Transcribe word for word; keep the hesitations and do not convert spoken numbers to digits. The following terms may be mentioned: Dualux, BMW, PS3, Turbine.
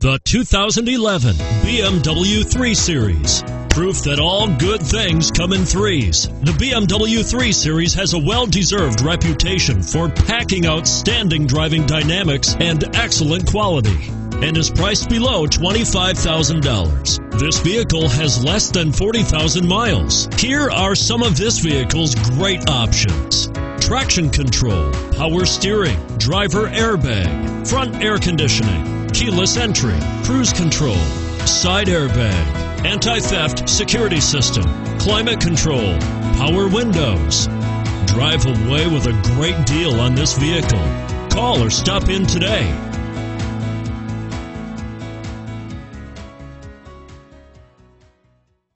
The two thousand eleven B M W three Series. Proof that all good things come in threes. The B M W three Series has a well-deserved reputation for packing outstanding driving dynamics and excellent quality, and is priced below twenty-five thousand dollars. This vehicle has less than forty thousand miles. Here are some of this vehicle's great options: traction control, power steering, driver airbag, front air conditioning, keyless entry, cruise control, side airbag, anti-theft security system, climate control, power windows. Drive away with a great deal on this vehicle. Call or stop in today.